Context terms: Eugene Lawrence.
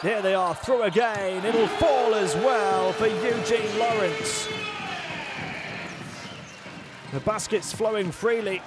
Here they are, through again. It'll fall as well for Eugene Lawrence. The basket's flowing freely.